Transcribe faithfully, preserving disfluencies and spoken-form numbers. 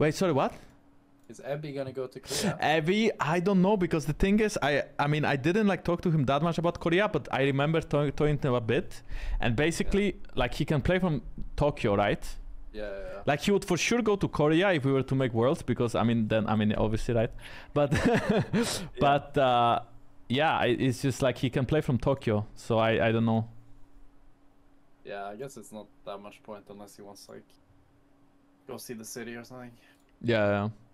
Wait, sorry, what? Is Abby gonna go to Korea? Abby, I don't know, because the thing is, I I mean, I didn't like talk to him that much about Korea, but I remember talking to him a bit, and basically, yeah. like he can play from Tokyo, right? Yeah, yeah, yeah. Like he would for sure go to Korea if we were to make worlds, because I mean, then I mean, obviously, right? But yeah. but uh, yeah, it's just like he can play from Tokyo, so I I don't know. Yeah, I guess it's not that much point unless he wants like go see the city or something. Yeah. yeah.